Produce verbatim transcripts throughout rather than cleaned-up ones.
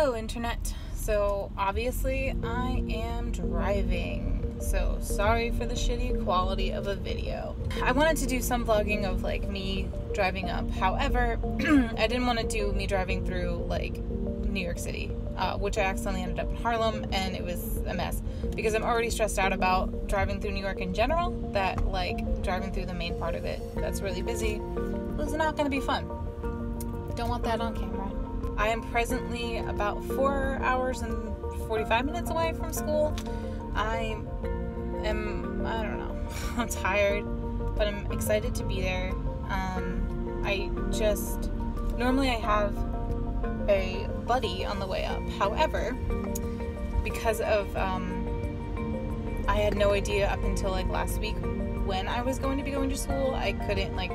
Hello, Internet. So, obviously, I am driving, so sorry for the shitty quality of a video. I wanted to do some vlogging of, like, me driving up. However, I didn't want to do me driving through, like, New York City, uh, which I accidentally ended up in Harlem, and it was a mess. Because I'm already stressed out about driving through New York in general, that, like, driving through the main part of it that's really busy was not going to be fun. Don't want that on camera. I am presently about four hours and forty-five minutes away from school. I am, I don't know, I'm tired, but I'm excited to be there. Um, I just, normally I have a buddy on the way up. However, because of, um, I had no idea up until like last week when I was going to be going to school. I couldn't like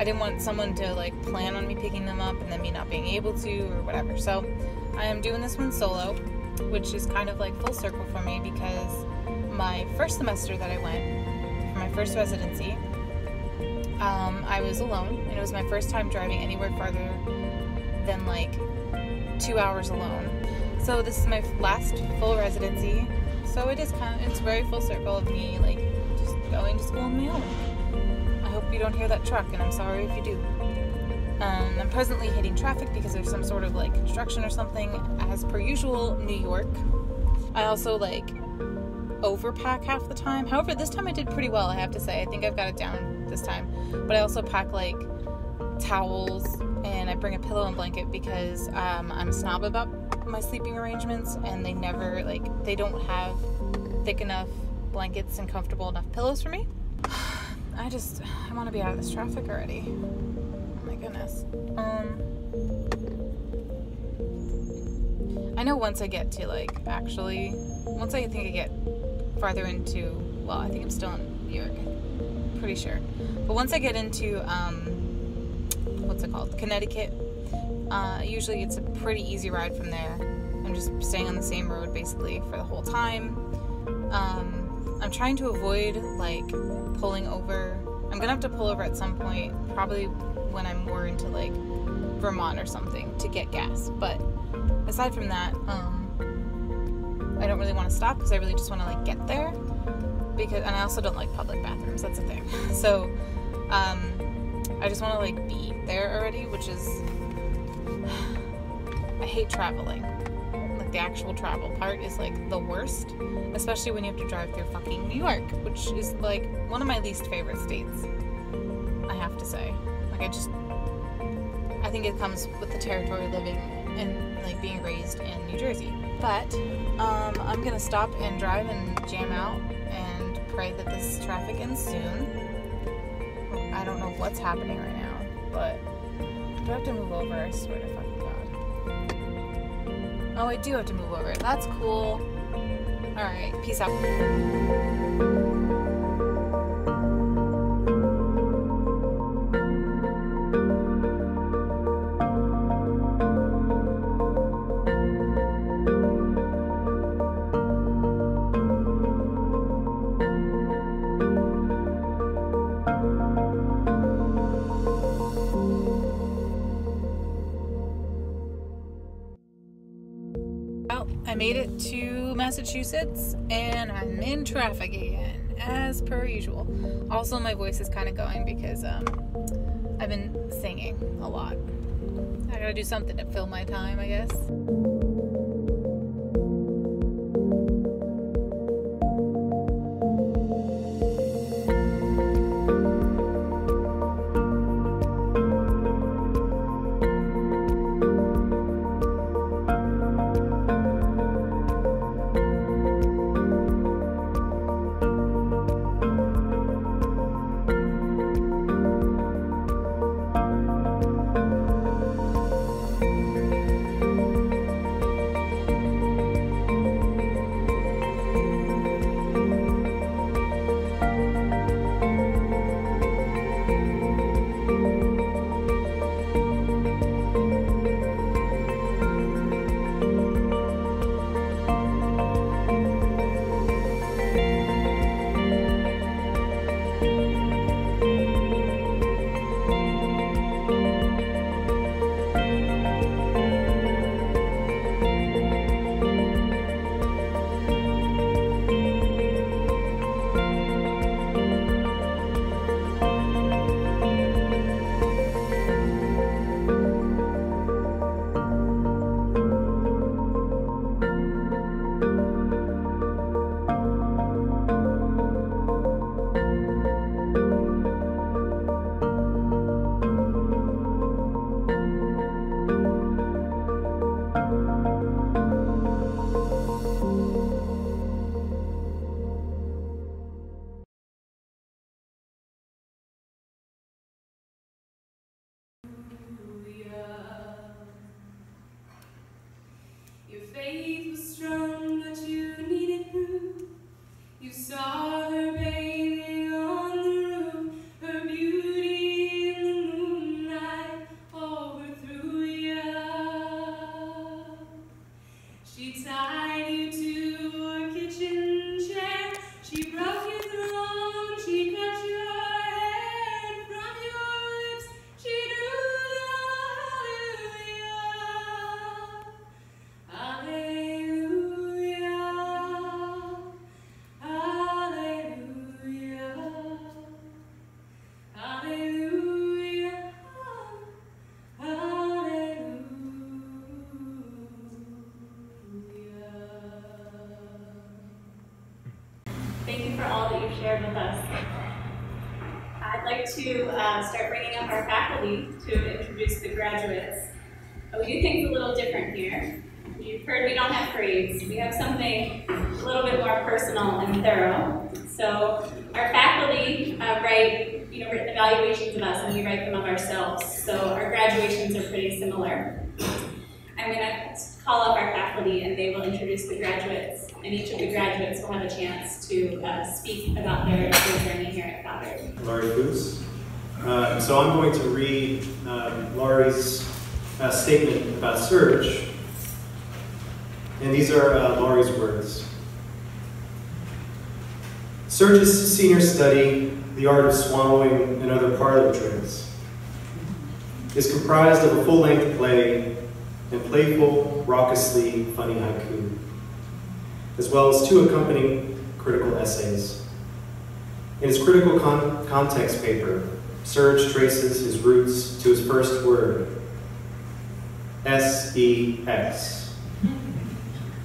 I didn't want someone to like plan on me picking them up and then me not being able to or whatever. So I am doing this one solo, which is kind of like full circle for me because my first semester that I went for my first residency, um, I was alone, and it was my first time driving anywhere farther than like two hours alone. So this is my last full residency. So it is kind of, it's very full circle of me like just going to school on my own. I hope you don't hear that truck, and I'm sorry if you do. Um, I'm presently hitting traffic because there's some sort of like construction or something, as per usual, New York. I also like overpack half the time. However, this time I did pretty well, I have to say. I think I've got it down this time. But I also pack like towels, and I bring a pillow and blanket because um, I'm snob about my sleeping arrangements, and they never like they don't have thick enough blankets and comfortable enough pillows for me. I just, I want to be out of this traffic already. Oh my goodness. Um, I know once I get to like, actually, once I think I get farther into, well, I think I'm still in New York, pretty sure. But once I get into, um, what's it called? Connecticut, uh, usually it's a pretty easy ride from there. I'm just staying on the same road basically for the whole time. Um, I'm trying to avoid like pulling over. I'm gonna have to pull over at some point, probably when I'm more into like Vermont or something, to get gas. But aside from that, um, I don't really want to stop because I really just want to like get there. Because, and I also don't like public bathrooms. That's a thing. So um, I just want to like be there already, which is I hate traveling. The actual travel part is like the worst, especially when you have to drive through fucking New York, which is like one of my least favorite states, I have to say. Like I just I think it comes with the territory, living and like being raised in New Jersey. But um, I'm gonna stop and drive and jam out and pray that this traffic ends soon. I don't know what's happening right now, but do I have to move over? I swear to fucking God. Oh, I do have to move over. That's cool. All right, peace out. I made it to Massachusetts, and I'm in traffic again, as per usual. Also, my voice is kind of going because um, I've been singing a lot. I gotta do something to fill my time, I guess. Your faith was strong, but you needed proof. You saw her bathing on the roof, her beauty in the moonlight overthrew you. She tied you to her kitchen chair, she brought you through long, she cut you. To uh, start bringing up our faculty to introduce the graduates. But we do things a little different here. You've heard we don't have grades. We have something a little bit more personal and thorough. So our faculty uh, write, you know, written evaluations of us, and we write them of ourselves. So our graduations are pretty similar. I'm going to call up our faculty, and they will introduce the graduates. And each of the graduates will have a chance to uh, speak about their, their journey here at Goddard. Laurie Boos. Uh, so I'm going to read um, Laurie's uh, statement about Serge. And these are uh, Laurie's words. Serge's senior study, The Art of Swallowing and Other Parlor Tricks, is comprised of a full-length play and playful, raucously funny haiku, as well as two accompanying critical essays. In his critical con context paper, Serge traces his roots to his first word, S E X,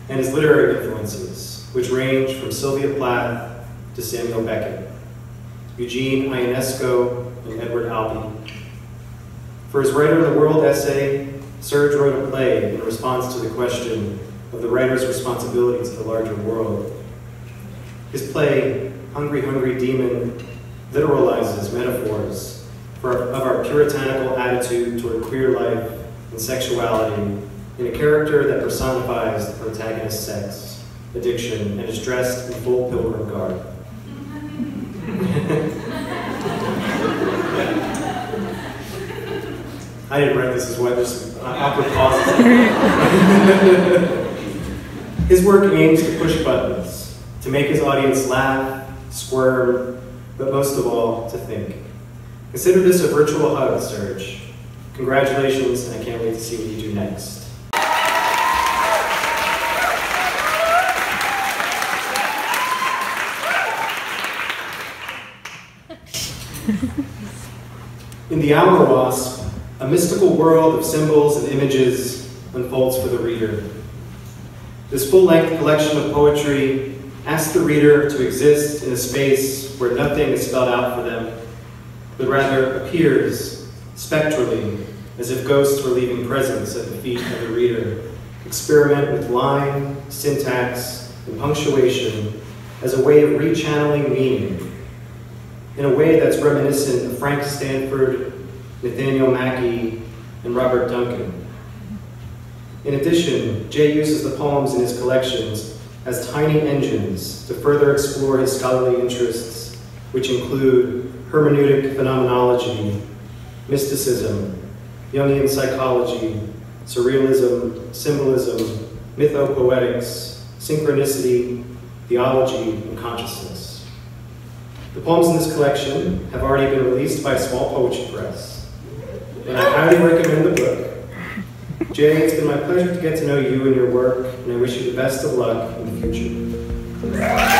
and his literary influences, which range from Sylvia Plath to Samuel Beckett, Eugene Ionesco, and Edward Albee. For his Writer of the World essay, Serge wrote a play in response to the question of the writer's responsibility to the larger world. His play, Hungry, Hungry Demon, literalizes metaphors for, of our puritanical attitude toward queer life and sexuality in a character that personifies the protagonist's sex, addiction, and is dressed in full pilgrim garb. I didn't write this, is why there's some uh, awkward pauses. His work aims to push buttons, to make his audience laugh, squirm, but most of all, to think. Consider this a virtual hug, Serge. Congratulations, and I can't wait to see what you do next. In The Hour Wasp, a mystical world of symbols and images unfolds for the reader. This full-length collection of poetry asks the reader to exist in a space where nothing is spelled out for them, but rather appears spectrally, as if ghosts were leaving presents at the feet of the reader. Experiment with line, syntax, and punctuation as a way of rechanneling meaning in a way that's reminiscent of Frank Stanford, Nathaniel Mackey, and Robert Duncan. In addition, Jay uses the poems in his collections as tiny engines to further explore his scholarly interests, which include hermeneutic phenomenology, mysticism, Jungian psychology, surrealism, symbolism, mythopoetics, synchronicity, theology, and consciousness. The poems in this collection have already been released by Small Poetry Press, and I highly recommend the book. Jay, it's been my pleasure to get to know you and your work, and I wish you the best of luck in the future.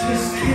Just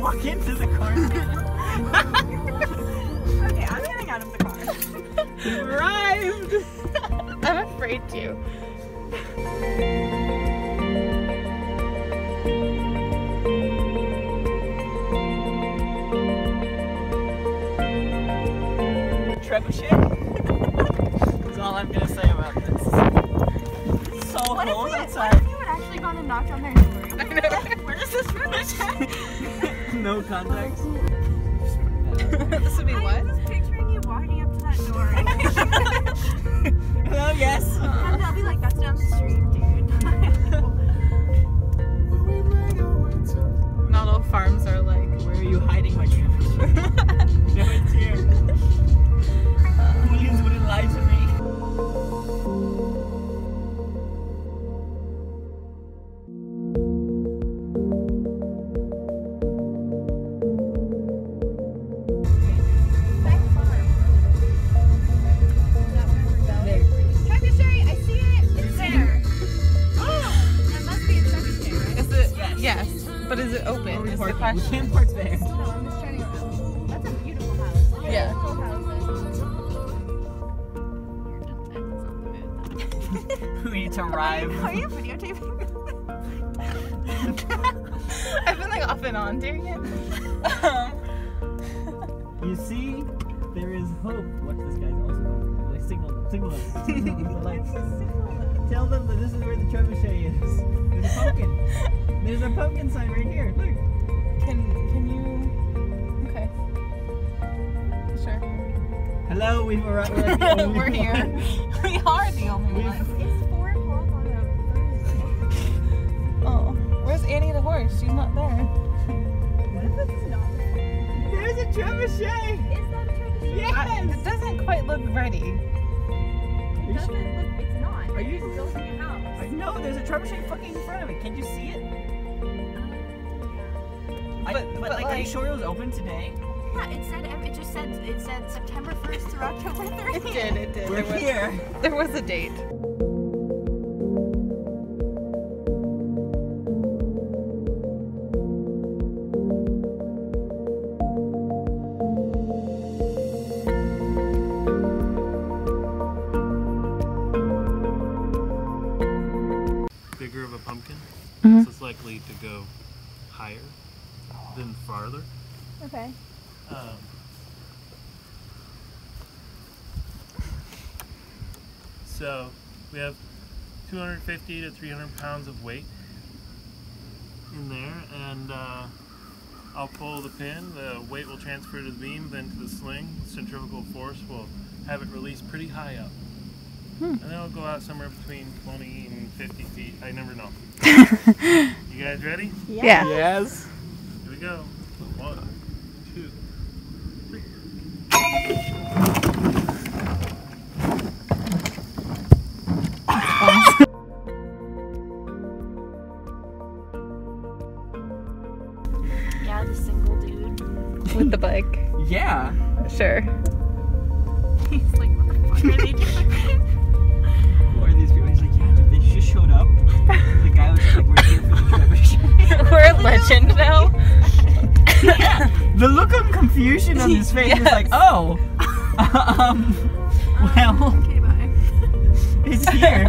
walk into the car. Okay, I'm getting out of the car. We've arrived! I'm afraid to. Trebuchet? That's all I'm gonna say about this. It's so cold outside. What if you had actually gone and knocked on their door? I know. Where does this furniture? No context. This would be I what? I was picturing you walking up to that door. Hello, yes. Uh, and they'll be like, that's down the street, dude. Not all farms are like, where are you hiding my camera? No, it's here. Williams wouldn't lie to me. Tell them that this is where the trebuchet is. There's a pumpkin. There's a pumpkin sign right here. Look. Can can you? Okay. Sure. Hello, we've arrived. We're, like the only we're here. One. We are the only we've... ones. It's four o'clock on a Thursday. Oh, where's Annie the horse? She's not there. What if it's not? There's a trebuchet. Is that a trebuchet? Yes. I, it doesn't quite look ready. It doesn't look, it's not. Are you it's building a house? No, there's a trebuchet fucking in front of it. Can't you see it? Um, I, but, but, but like, like, are you sure it was open today? Yeah, it said. It just said. It said September first through October thirtieth. It did. It did. We're there was, here. There was a date. Likely to go higher than farther. Okay. Um, so we have two hundred fifty to three hundred pounds of weight in there, and uh, I'll pull the pin. The weight will transfer to the beam, then to the sling. Centrifugal force will have it released pretty high up. Hmm. And then it'll go out somewhere between twenty and fifty feet. I never know. You guys ready? Yeah. Yes. Here we go. One, two, three. Yeah, the single dude. With the bike. Yeah. Sure. He's like, what the fuck are they doing? Showed up. The guy was like, we're here for the trebuchet. We're a legend now. Yeah. The look of confusion on his face yes. was like, oh, um, well, okay, bye. It's here.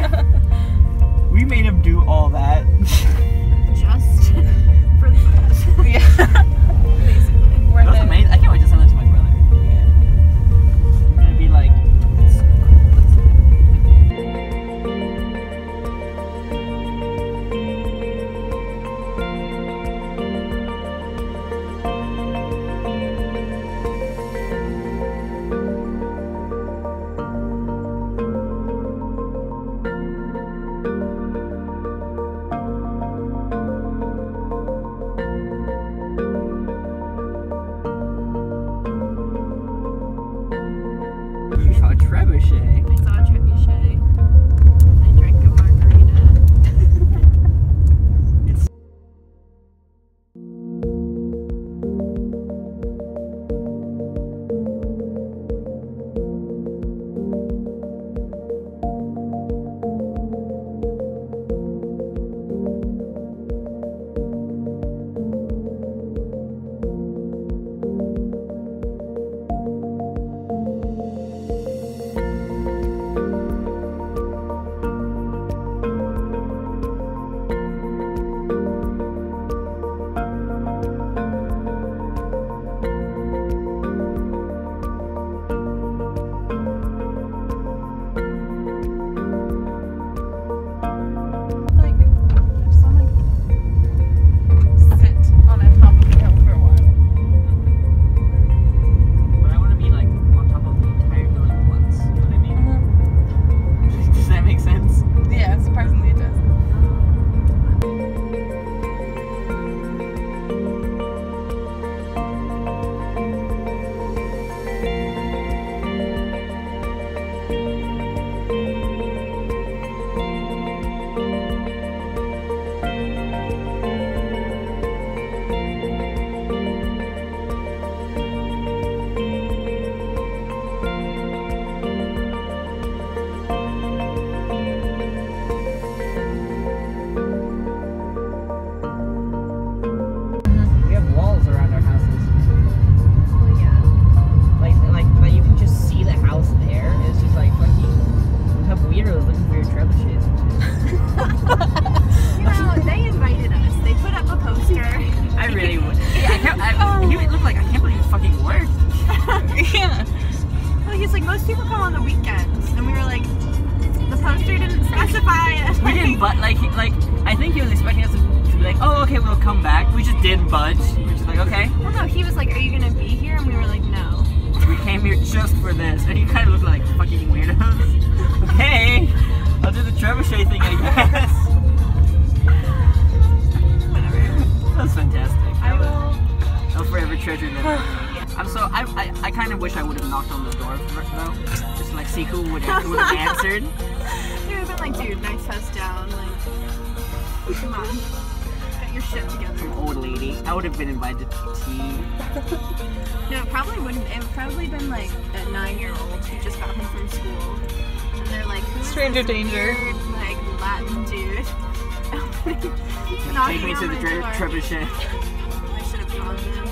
We made him do all that. Just for the fun. Yeah. Basically. We're That's amazing. I can't wait to send that to my brother. Yeah. I'm gonna be like, I really would. Yeah, I can't, I, oh. He would look like, I can't believe it fucking worked. Yeah. Well, he's like, most people come on the weekends, and we were like, the poster didn't specify it. We didn't, but like, he, like I think he was expecting us to, to be like, oh, okay, we'll come back. We just didn't budge. We were just like, okay. Well, no, he was like, are you gonna be here? And we were like, no. We came here just for this, and you kind of look like fucking weirdos. Okay, I'll do the trebuchet thing, I guess. That was fantastic. I will. I'll forever treasure them. I'm so. I, I. I kind of wish I would have knocked on the door for, though, just like see who would have, who would have answered. You would have been like, dude, nice house down. Like, come on, get your shit together. Some old lady. I would have been invited to tea. No, it probably wouldn't. It would probably been like a nine-year-old who just got home from school, and they're like, stranger danger, weird, like Latin dude. Take me to the trebuchet. I should have called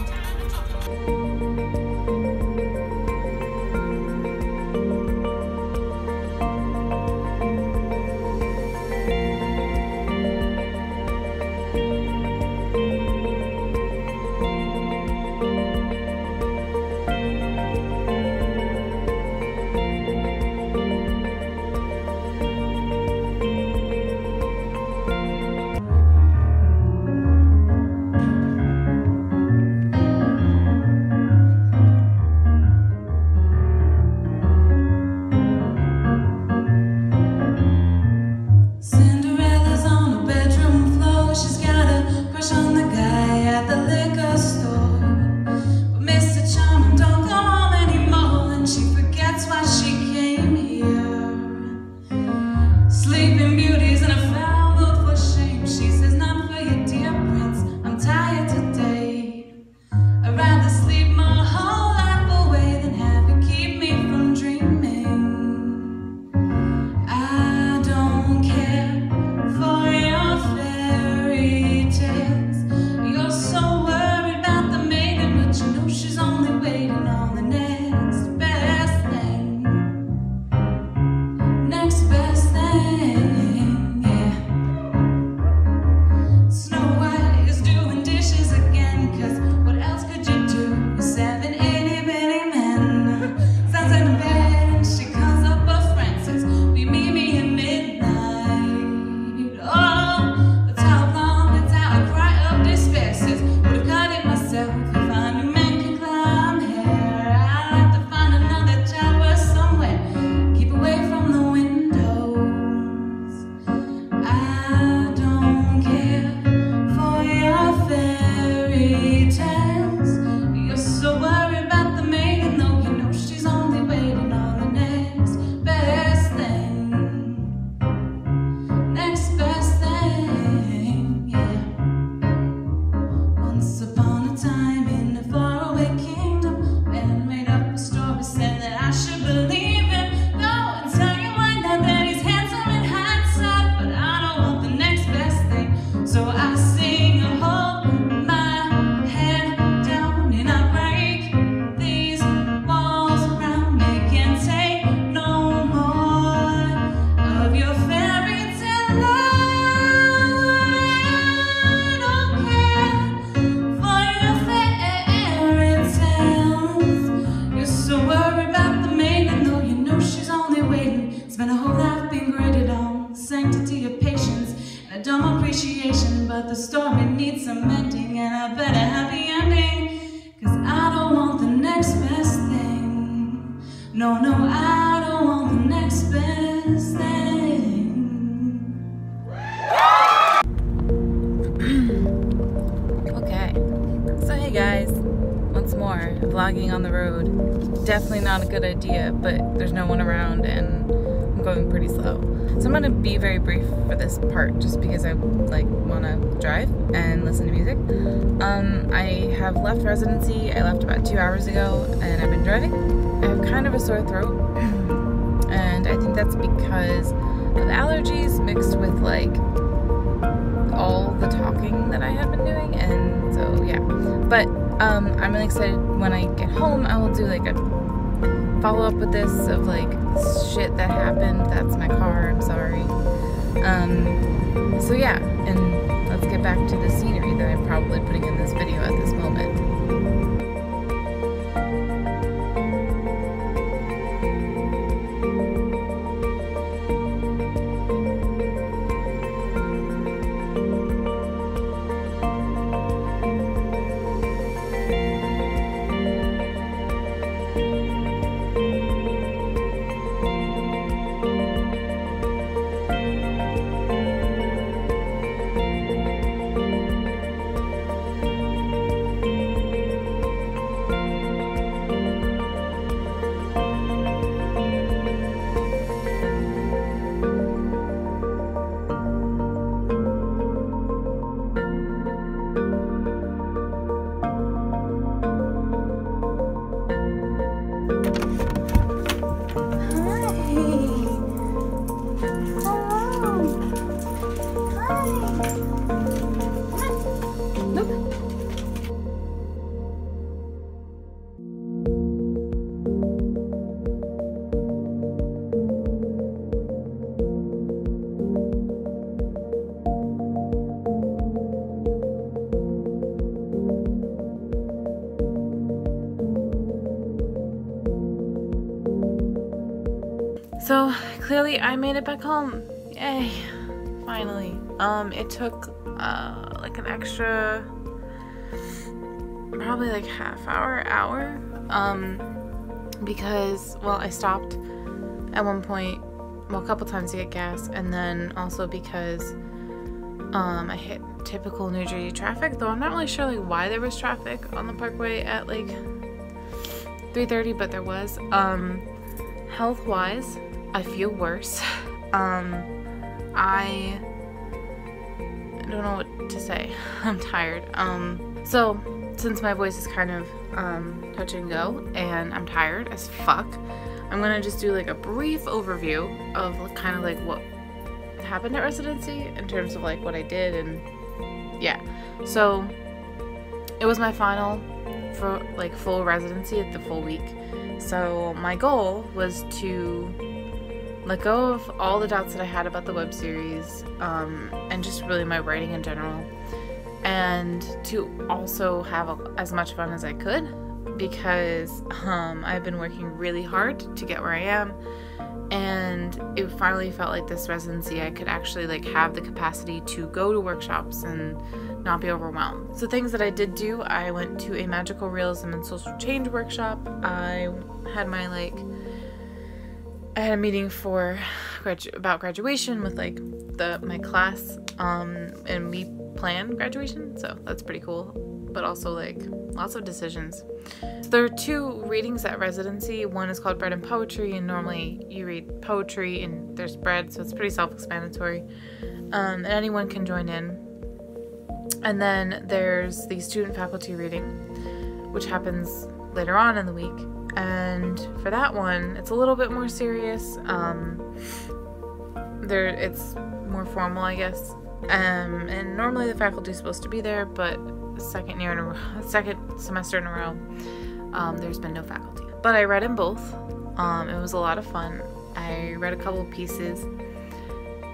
idea, but there's no one around and I'm going pretty slow. So I'm gonna be very brief for this part just because I like wanna drive and listen to music. Um, I have left residency. I left about two hours ago and I've been driving. I have kind of a sore throat and I think that's because of allergies mixed with like all the talking that I have been doing, and so yeah. But um, I'm really excited. When I get home I will do like a follow up with this of like shit that happened. That's my car, I'm sorry. Um, so yeah, and let's get back to the scenery that I'm probably putting in this video. So clearly I made it back home. Yay, finally. Um, it took uh, like an extra, probably like half hour, hour. Um, because, well, I stopped at one point, well, a couple times to get gas, and then also because um, I hit typical New Jersey traffic, though I'm not really sure like why there was traffic on the parkway at like three thirty, but there was. Um, health wise, I feel worse. um, I don't know what to say. I'm tired. Um, so since my voice is kind of um, touch and go and I'm tired as fuck, I'm gonna just do like a brief overview of kind of like what happened at residency in terms of like what I did. And yeah, so it was my final for like full residency at the full week, so my goal was to let go of all the doubts that I had about the web series, um, and just really my writing in general, and to also have a, as much fun as I could, because um, I've been working really hard to get where I am, and it finally felt like this residency I could actually like have the capacity to go to workshops and not be overwhelmed. So things that I did do, I went to a magical realism and social change workshop. I had my like I had a meeting for gradu about graduation with like the my class, um, and we planned graduation, so that's pretty cool, but also like lots of decisions. So there are two readings at residency. One is called Bread and Poetry, and normally you read poetry and there's bread, so it's pretty self-explanatory, um, and anyone can join in. And then there's the student faculty reading, which happens later on in the week, and for that one it's a little bit more serious. Um, there it's more formal, I guess, um, and normally the faculty is supposed to be there, but second year in a row, second semester in a row, um, there's been no faculty. But I read in both. Um, it was a lot of fun. I read a couple pieces,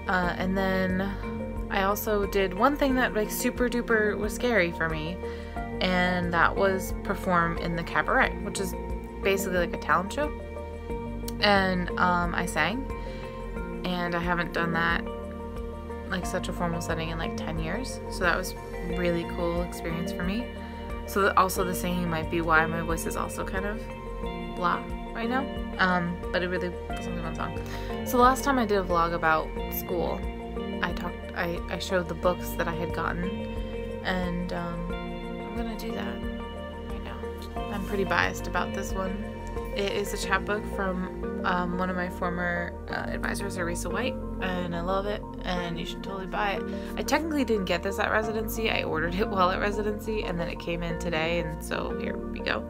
uh, and then I also did one thing that like super duper was scary for me, and that was perform in the cabaret, which is basically like a talent show, and um, I sang, and I haven't done that like such a formal setting in like ten years, so that was really cool experience for me. So that also the singing might be why my voice is also kind of blah right now, um, but it really was only one song. So last time I did a vlog about school, I talked, I, I showed the books that I had gotten, and um, I'm gonna do that right now. I'm pretty biased about this one. It is a chapbook from um, one of my former uh, advisors, Arisa White, and I love it, and you should totally buy it. I technically didn't get this at residency. I ordered it while at residency, and then it came in today, and so here we go.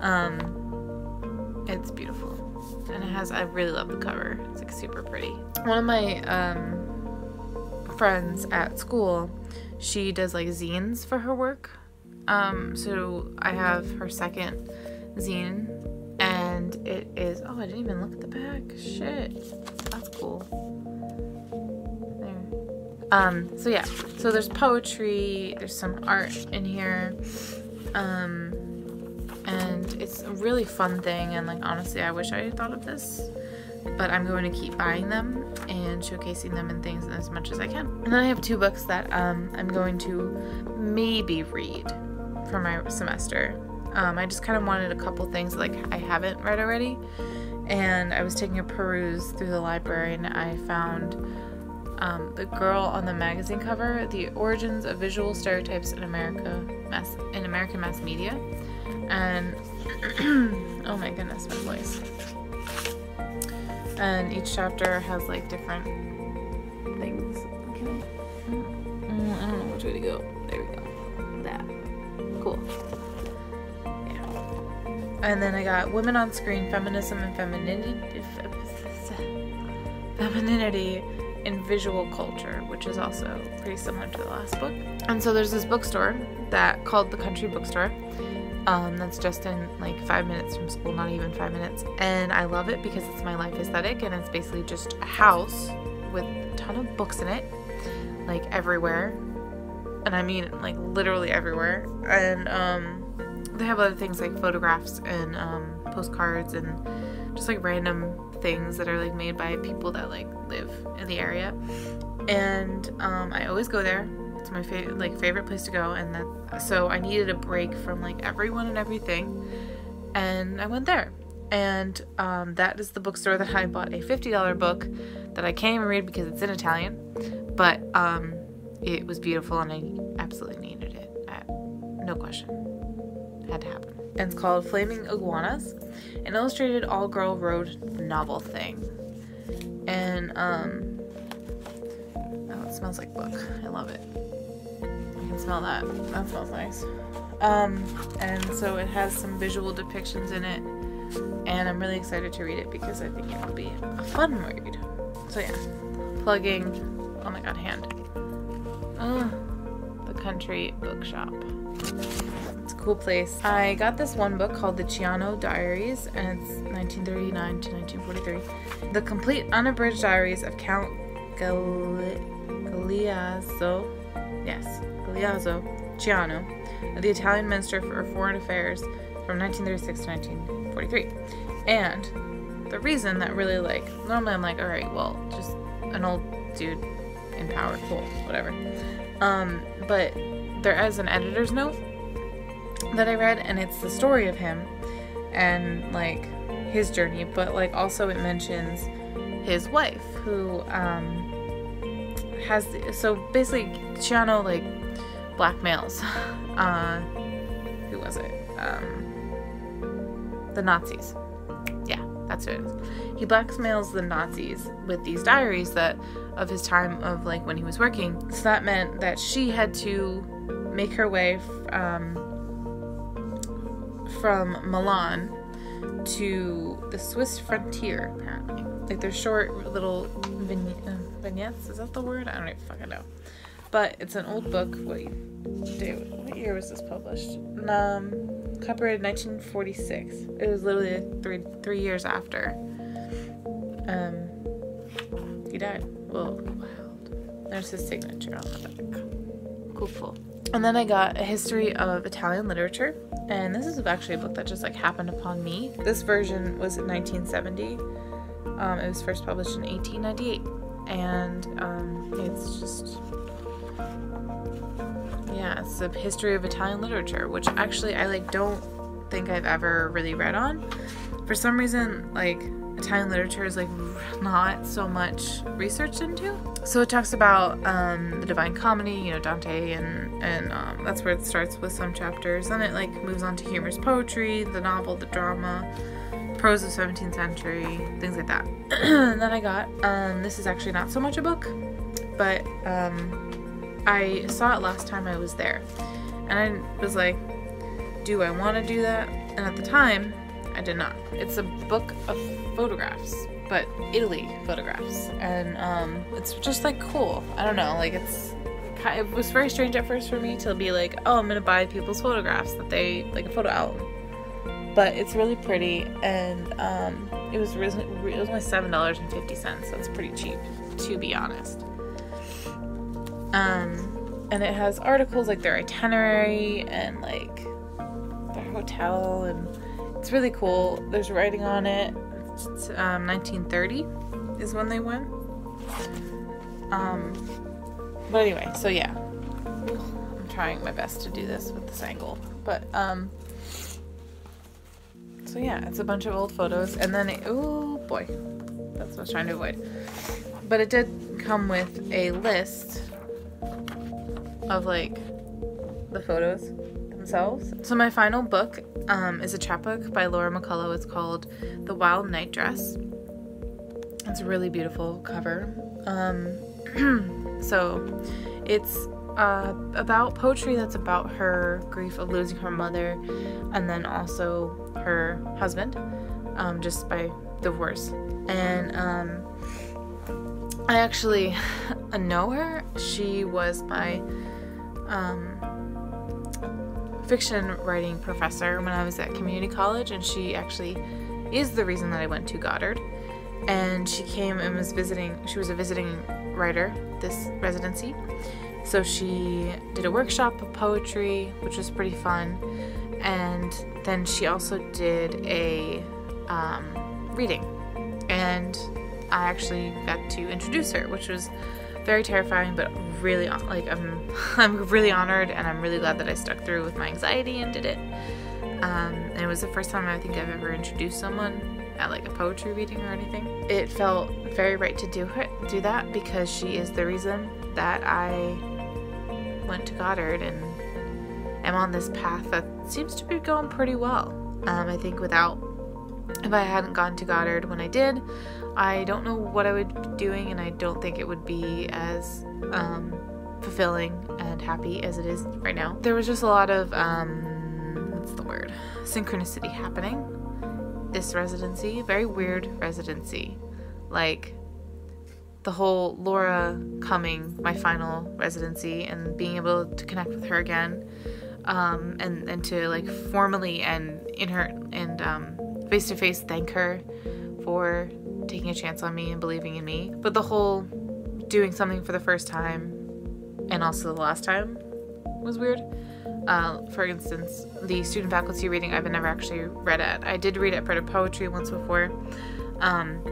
Um, it's beautiful, and it has, I really love the cover. It's like super pretty. One of my um, friends at school, she does like zines for her work, um, so I have her second zine, and it is, oh, I didn't even look at the back, shit, that's cool, there, um, so yeah, so there's poetry, there's some art in here, um, and it's a really fun thing, and like honestly I wish I had thought of this, but I'm going to keep buying them and showcasing them and things as much as I can. And then I have two books that um, I'm going to maybe read for my semester. Um, I just kind of wanted a couple things like I haven't read already, and I was taking a peruse through the library, and I found um, The Girl on the Magazine Cover, The Origins of Visual Stereotypes in America Mass in American Mass Media, and oh my goodness, my voice. And each chapter has like different things. Okay. I don't know which way to go. There we go. That. Cool. Yeah. And then I got Women on Screen, Feminism and Femininity, Femininity in Visual Culture, which is also pretty similar to the last book. And so there's this bookstore that called the Country Bookstore. Um, that's just in like five minutes from school, not even five minutes, and I love it because it's my life aesthetic, and it's basically just a house with a ton of books in it, like everywhere, and I mean like literally everywhere, and um, they have other things like photographs and um, postcards and just like random things that are like made by people that like live in the area, and um, I always go there. It's my favorite, like favorite place to go, and that, so I needed a break from like everyone and everything, and I went there. And um, that is the bookstore that I bought a fifty dollar book that I can't even read because it's in Italian, but um, it was beautiful and I absolutely needed it. I, no question, had to happen. And it's called Flaming Iguanas, an illustrated all-girl road novel thing. And um, oh, it smells like book. I love it. I can smell that. That smells nice. Um, and so it has some visual depictions in it, and I'm really excited to read it because I think it'll be a fun read. So yeah, plugging. Oh my god, hand. Uh, the Country Bookshop. It's a cool place. I got this one book called The Ciano Diaries, and it's nineteen thirty-nine to nineteen forty-three. The complete unabridged diaries of Count Galeazzo, yes, Galeazzo Ciano, the Italian Minister for Foreign Affairs from nineteen thirty-six to nineteen forty-three. And the reason that really, like, normally I'm like, alright, well, just an old dude in power, cool, whatever. Um, but there is an editor's note that I read, and it's the story of him and, like, his journey, but, like, also it mentions his wife, who, um, has, the, so basically, Ciano, like, blackmails, uh, who was it, um, the Nazis. Yeah, that's who it is. He blackmails the Nazis with these diaries that of his time of like when he was working. So that meant that she had to make her way um, from Milan to the Swiss frontier, apparently. Like they're short little vignettes. Is that the word? I don't even fucking know. But it's an old book. Wait, dude, what year was this published? Um... Copyrighted nineteen forty-six. It was literally like three three years after um he died. Well, wild. There's his signature on the back. Cool, cool. And then I got A History of Italian Literature, and this is actually a book that just like happened upon me. This version was in nineteen seventy. Um, it was first published in eighteen ninety-eight, and um, it's just. Yeah, it's The History of Italian Literature, which actually I, like, don't think I've ever really read on. For some reason, like, Italian literature is, like, not so much researched into. So it talks about um, the Divine Comedy, you know, Dante, and, and um, that's where it starts with some chapters. Then it, like, moves on to humorous poetry, the novel, the drama, prose of seventeenth century, things like that. And then I got, um, this is actually not so much a book, but, um... I saw it last time I was there, and I was like, do I want to do that? And at the time, I did not. It's a book of photographs, but Italy photographs, and um, it's just like cool. I don't know, like it's, it was very strange at first for me to be like, oh, I'm gonna buy people's photographs that they, like a photo album. But it's really pretty, and um, it was, it was only seven dollars and fifty cents, so it's pretty cheap, to be honest. Um, and it has articles like their itinerary and like their hotel, and it's really cool. There's writing on it. It's, um, nineteen thirty is when they went. Um, but anyway, so yeah, I'm trying my best to do this with this angle, but, um, so yeah, it's a bunch of old photos, and then it, oh boy, that's what I was trying to avoid. But it did come with a list of like the photos themselves. So my final book um, is a chapbook by Laura McCullough. It's called The Wild Night Dress. It's a really beautiful cover. Um, so it's uh, about poetry that's about her grief of losing her mother, and then also her husband, um, just by divorce. And um, I actually know her. She was my Um, fiction writing professor when I was at community college, and she actually is the reason that I went to Goddard. And she came and was visiting, she was a visiting writer this residency, so she did a workshop of poetry, which was pretty fun, and then she also did a um, reading and I actually got to introduce her, which was very terrifying, but really, like, I'm, I'm really honored, and I'm really glad that I stuck through with my anxiety and did it. Um, and it was the first time I think I've ever introduced someone at, like, a poetry reading or anything. It felt very right to do her, do that, because she is the reason that I went to Goddard and am on this path that seems to be going pretty well. Um, I think without, if I hadn't gone to Goddard when I did, I don't know what I would be doing, and I don't think it would be as um, fulfilling and happy as it is right now. There was just a lot of, um, what's the word, synchronicity happening. This residency, very weird residency. Like, the whole Laura coming, my final residency, and being able to connect with her again, um, and, and to, like, formally and in her, and um, face-to-face thank her for taking a chance on me and believing in me. But the whole doing something for the first time and also the last time was weird. Uh, for instance, the student faculty reading I've never actually read at. I did read at Printed Poetry once before, um,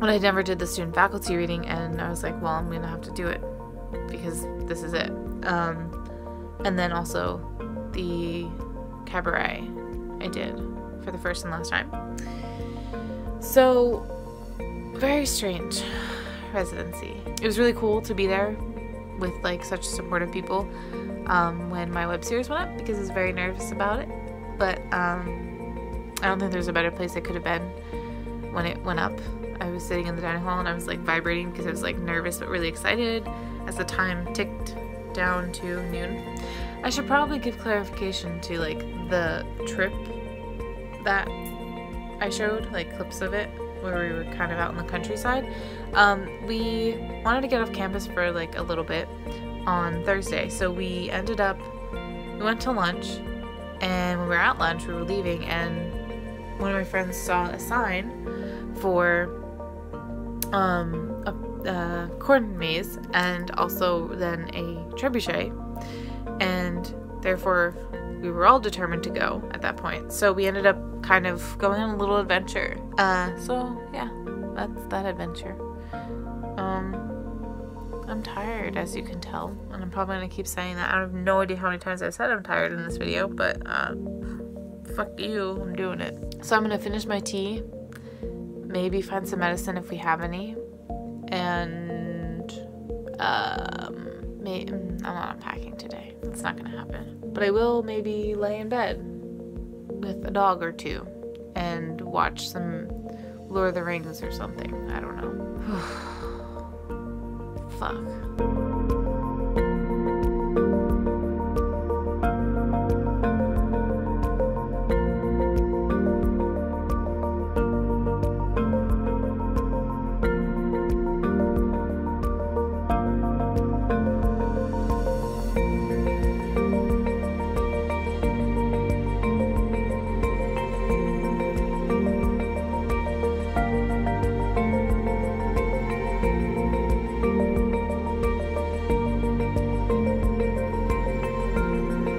but I never did the student faculty reading, and I was like, well, I'm gonna have to do it because this is it. Um, and then also the cabaret I did for the first and last time. So, very strange residency. It was really cool to be there with, like, such supportive people um, when my web series went up, because I was very nervous about it. But um, I don't think there's a better place I could have been when it went up. I was sitting in the dining hall and I was, like, vibrating because I was, like, nervous but really excited as the time ticked down to noon. I should probably give clarification to, like, the trip that I showed, like, clips of it where we were kind of out in the countryside. Um, we wanted to get off campus for, like, a little bit on Thursday, so we ended up, we went to lunch, and when we were at lunch, we were leaving, and one of my friends saw a sign for um, a, a corn maze and also then a trebuchet, and therefore we were all determined to go at that point. So we ended up kind of going on a little adventure. Uh, so yeah, that's that adventure. Um, I'm tired, as you can tell, and I'm probably gonna keep saying that. I have no idea how many times I've said I'm tired in this video, but uh, fuck you, I'm doing it. So I'm gonna finish my tea, maybe find some medicine if we have any, and um, may I'm not unpacking today. It's not gonna happen. But I will maybe lay in bed with a dog or two and watch some Lord of the Rings or something. I don't know. Fuck.